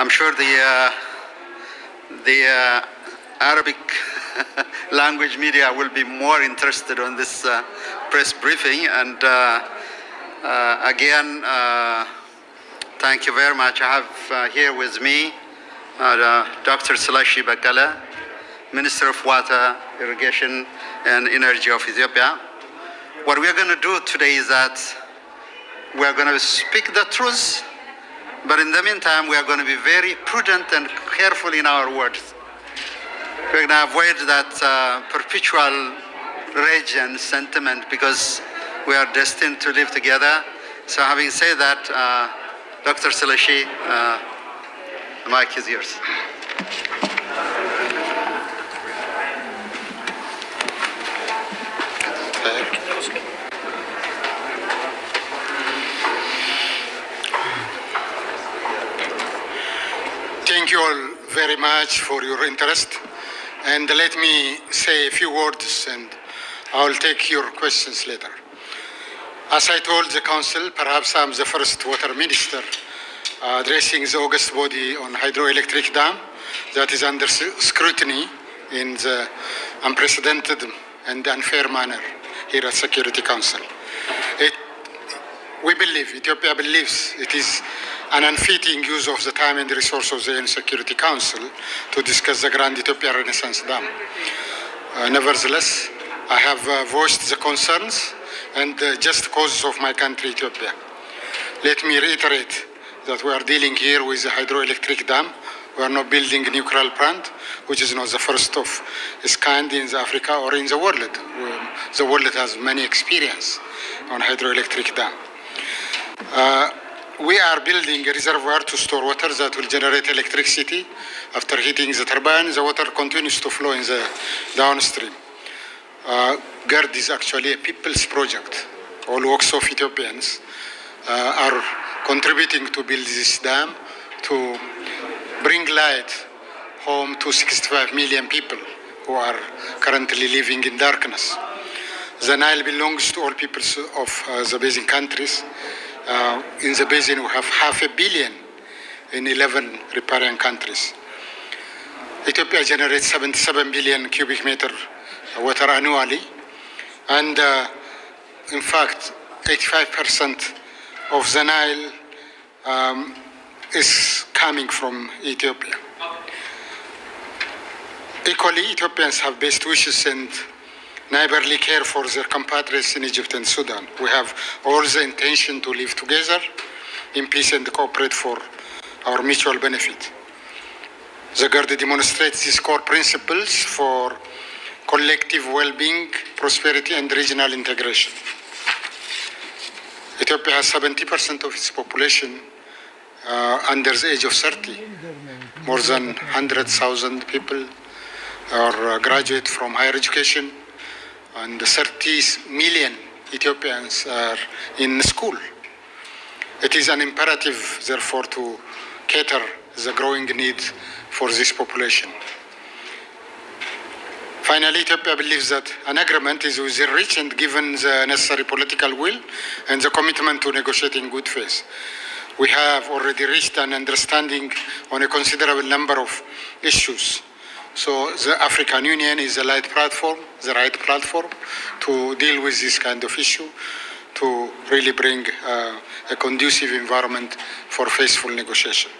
I'm sure the Arabic language media will be more interested on this press briefing. And again, thank you very much. I have here with me Dr. Sileshi Bekele, Minister of Water, Irrigation and Energy of Ethiopia. What we're going to do today is that we're going to speak the truth, but in the meantime, we are going to be very prudent and careful in our words. We're going to avoid that perpetual rage and sentiment, because we are destined to live together. So having said that, Dr. Sileshi, the mic is yours. Thank you all very much for your interest, and let me say a few words and I'll take your questions later. As I told the Council, perhaps I'm the first Water Minister addressing the August body on hydroelectric dam that is under scrutiny in the unprecedented and unfair manner here at Security Council. We believe, Ethiopia believes, it is an unfitting use of the time and the resources of the UN Security Council to discuss the Grand Ethiopia Renaissance Dam. Nevertheless, I have voiced the concerns and the just causes of my country, Ethiopia. Let me reiterate that we are dealing here with a hydroelectric dam. We are not building a nuclear plant, which is not the first of its kind in Africa or in the world. The world has many experience on hydroelectric dam. We are building a reservoir to store water that will generate electricity. After heating the turbine, the water continues to flow in the downstream. GERD is actually a people's project. All walks of Ethiopians are contributing to build this dam to bring light home to 65 million people who are currently living in darkness. The Nile belongs to all peoples of the basin countries. In the basin, we have 500 million in 11 riparian countries. Ethiopia generates 77 billion cubic meter water annually, and in fact, 85% of the Nile is coming from Ethiopia. Equally, Ethiopians have best wishes and neighborly care for their compatriots in Egypt and Sudan. We have all the intention to live together in peace and cooperate for our mutual benefit. The GERD demonstrates these core principles for collective well-being, prosperity, and regional integration. Ethiopia has 70% of its population under the age of 30. More than 100,000 people are graduate from higher education, and 30 million Ethiopians are in school. It is an imperative, therefore, to cater the growing need for this population. Finally, Ethiopia believes that an agreement is within reach, and given the necessary political will and the commitment to negotiate in good faith. We have already reached an understanding on a considerable number of issues. So the African Union is the right platform, to deal with this kind of issue, to really bring a conducive environment for faithful negotiation.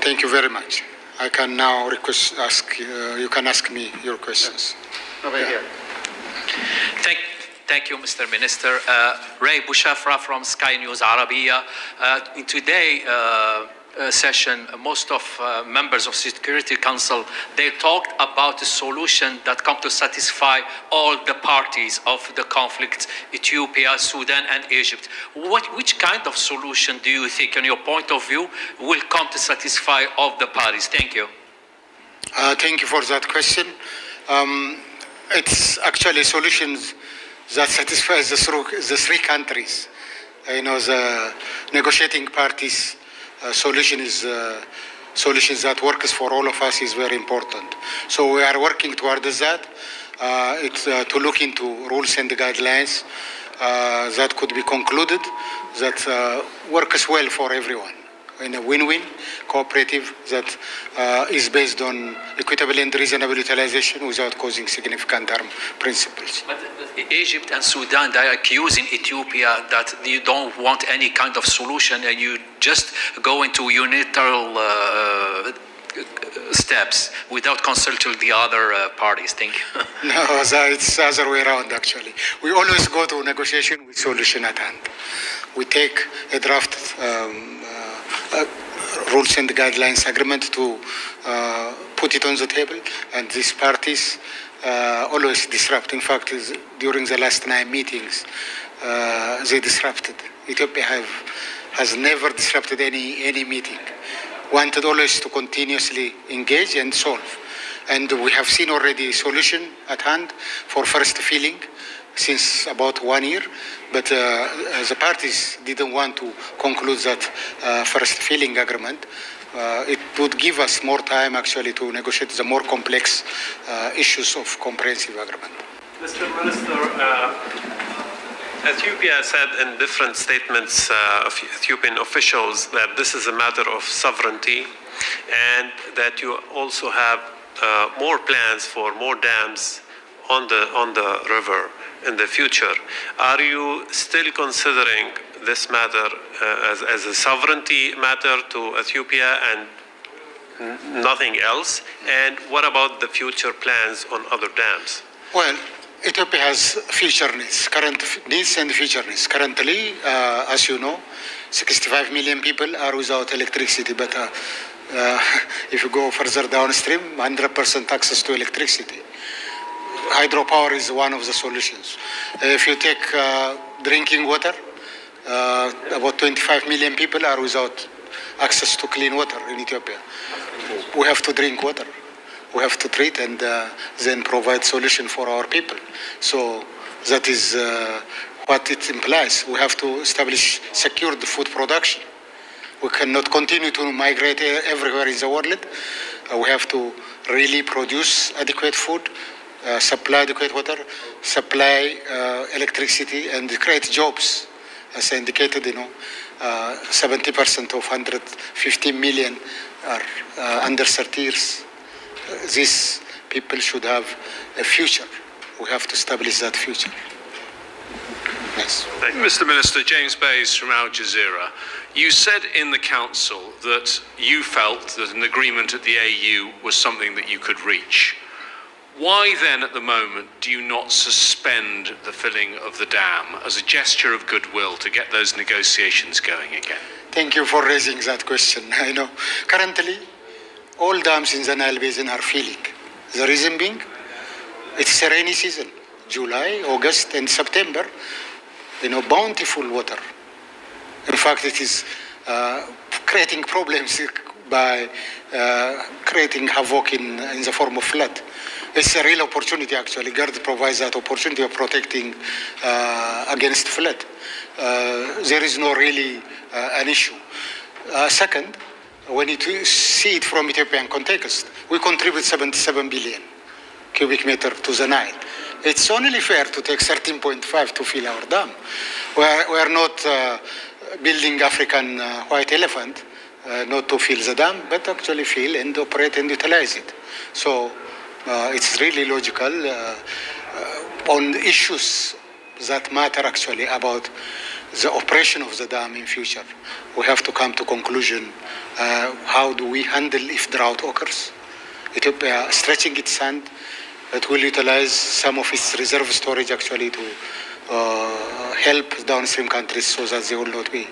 Thank you very much. I can now request, you can ask me your questions. Over here. Thank you, Mr. Minister. Ray Bouchafra from Sky News Arabia. Today, session, most of members of Security Council, they talked about a solution that comes to satisfy all the parties of the conflict, Ethiopia, Sudan, and Egypt. Which kind of solution do you think, in your point of view, will come to satisfy all the parties? Thank you. Thank you for that question. It's actually solutions that satisfies the three countries. You know, the negotiating parties. Solutions that works for all of us is very important. So we are working towards that. To look into rules and guidelines that could be concluded that works well for everyone. in a win-win cooperative that is based on equitable and reasonable utilization without causing significant harm principles. But Egypt and Sudan, they are accusing Ethiopia that you don't want any kind of solution and you just go into unilateral steps without consulting the other parties. Thank you. No, it's the other way around actually. We always go to negotiation with solution at hand. We take a draft rules and guidelines agreement to put it on the table, and these parties always disrupt. In fact, during the last 9 meetings, they disrupted. Ethiopia has never disrupted any meeting. Wanted always to continuously engage and solve. And we have seen already a solution at hand for first filling since about 1 year, but the parties didn't want to conclude that first filling agreement. It would give us more time actually to negotiate the more complex issues of comprehensive agreement. Mr. Minister, Ethiopia said in different statements of Ethiopian officials that this is a matter of sovereignty and that you also have more plans for more dams on the river in the future. Are you still considering this matter as a sovereignty matter to Ethiopia and nothing else? And what about the future plans on other dams? Well, Ethiopia has future needs, current needs and future needs. Currently, as you know, 65 million people are without electricity, but if you go further downstream, 100% access to electricity. Hydropower is one of the solutions. If you take drinking water, about 25 million people are without access to clean water in Ethiopia. We have to drink water. We have to treat and then provide solution for our people. So that is what it implies. We have to establish secured food production. We cannot continue to migrate everywhere in the world. We have to really produce adequate food, supply adequate water, supply electricity, and create jobs. As I indicated, 70% of 150 million are under 30 years. These people should have a future. We have to establish that future. Yes. Thank you. Mr. Minister, James Bays from Al Jazeera. You said in the Council that you felt that an agreement at the AU was something that you could reach. Why then, at the moment, do you not suspend the filling of the dam as a gesture of goodwill to get those negotiations going again? Thank you for raising that question. I know. Currently, all dams in the Nile Basin are filling. The reason being, it's a rainy season, July, August, and September. Bountiful water. In fact, it is creating problems by creating havoc in the form of flood. It's a real opportunity, actually. GERD provides that opportunity of protecting against flood. There is no really an issue. Second, when you see it from Ethiopian context, we contribute 77 billion cubic meter to the Nile. It's only fair to take 13.5 to fill our dam. We're not building African white elephant, not to fill the dam, but actually fill and operate and utilize it. So it's really logical on issues that matter actually about the operation of the dam in future. We have to come to conclusion, how do we handle if drought occurs? Ethiopia stretching its sand, it will utilize some of its reserve storage actually to help downstream countries so that they will not be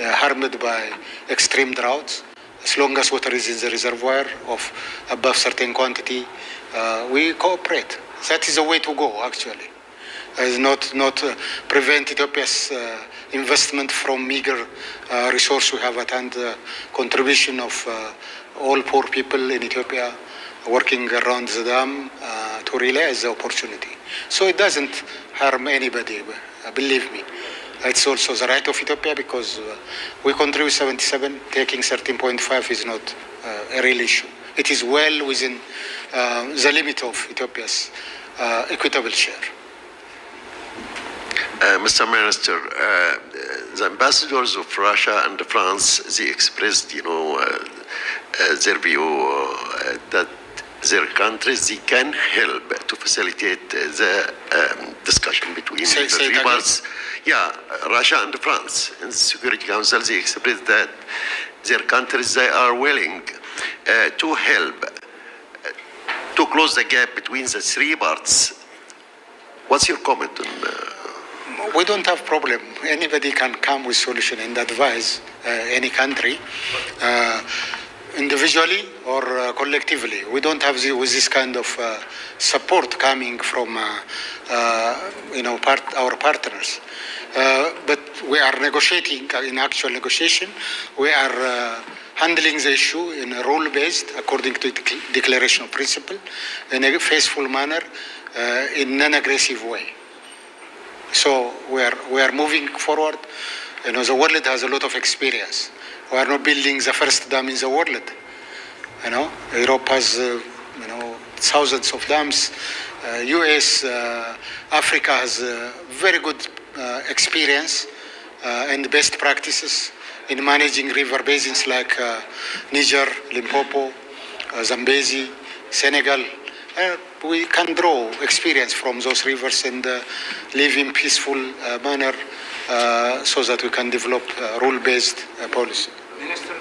harmed by extreme droughts. As long as water is in the reservoir of above certain quantity, we cooperate. That is the way to go actually. Is not prevent Ethiopia's investment from meager resource we have at hand, contribution of all poor people in Ethiopia working around the dam to realize the opportunity. So it doesn't harm anybody, believe me. It's also the right of Ethiopia because we contribute 77, taking 13.5 is not a real issue. It is well within the limit of Ethiopia's equitable share. Mr. Minister, the ambassadors of Russia and France, they expressed, their view that their countries, they can help to facilitate the discussion between the parts. Yeah, Russia and France. In the Security Council, they expressed that their countries, they are willing to help to close the gap between the three parts. What's your comment on we don't have problem. Anybody can come with solution and advise any country, individually or collectively. We don't have this kind of support coming from our partners. But we are negotiating in actual negotiation. We are handling the issue in a rule-based, according to the declaration of principle, in a faithful manner, in non-aggressive way. So we are moving forward. The world has a lot of experience. We are not building the first dam in the world. Europe has thousands of dams. US, Africa has very good experience and best practices in managing river basins like Niger, Limpopo, Zambezi, Senegal. We can draw experience from those rivers and live in peaceful manner so that we can develop rule-based policy. Minister,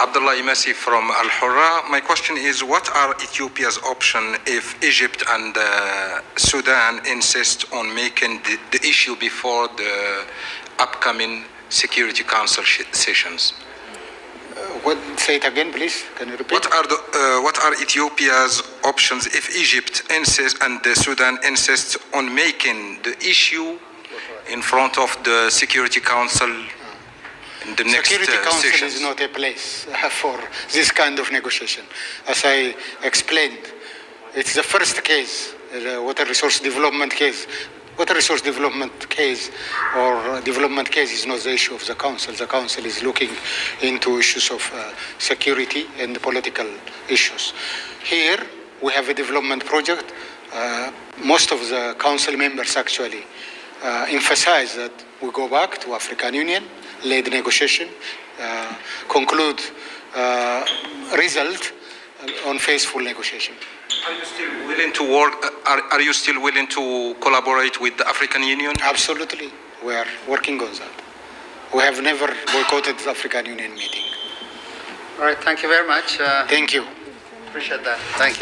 Abdullah Imassi from Al Hurra. My question is, what are Ethiopia's options if Egypt and Sudan insist on making the issue before the upcoming Security Council sessions? Say it again, please. Can you repeat? What are Ethiopia's options if Egypt insists and Sudan insists on making the issue in front of the Security Council in the next session? Security Council sessions? Is not a place for this kind of negotiation. As I explained, it's the first case, the water resource development case. Water resource development case or development case is not the issue of the Council. The Council is looking into issues of security and political issues. Here we have a development project. Most of the Council members actually emphasize that we go back to African Union, lead negotiation, conclude result on faithful negotiation. Are you still willing to work? Are you still willing to collaborate with the African Union? Absolutely. We are working on that. We have never boycotted the African Union meeting. All right. Thank you very much. Thank you. Appreciate that. Thank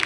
you.